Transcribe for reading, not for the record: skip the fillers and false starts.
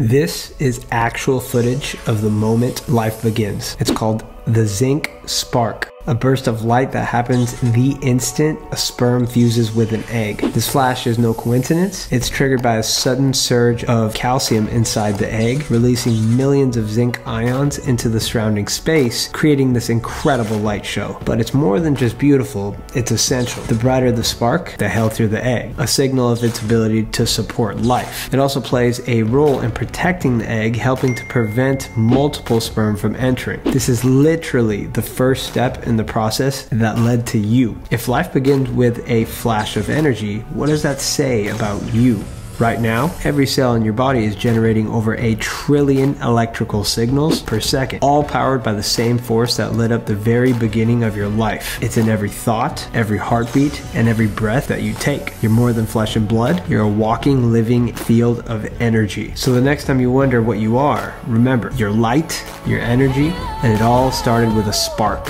This is actual footage of the moment life begins. It's called the Zinc Spark, a burst of light that happens the instant a sperm fuses with an egg. This flash is no coincidence. It's triggered by a sudden surge of calcium inside the egg, releasing millions of zinc ions into the surrounding space, creating this incredible light show. But it's more than just beautiful, it's essential. The brighter the spark, the healthier the egg, a signal of its ability to support life. It also plays a role in protecting the egg, helping to prevent multiple sperm from entering. This is literally the first step in the process that led to you. If life begins with a flash of energy, what does that say about you? Right now, every cell in your body is generating over 1 trillion electrical signals per second, all powered by the same force that lit up the very beginning of your life. It's in every thought, every heartbeat, and every breath that you take. You're more than flesh and blood. You're a walking, living field of energy. So the next time you wonder what you are, remember, you're light, you're energy, and it all started with a spark.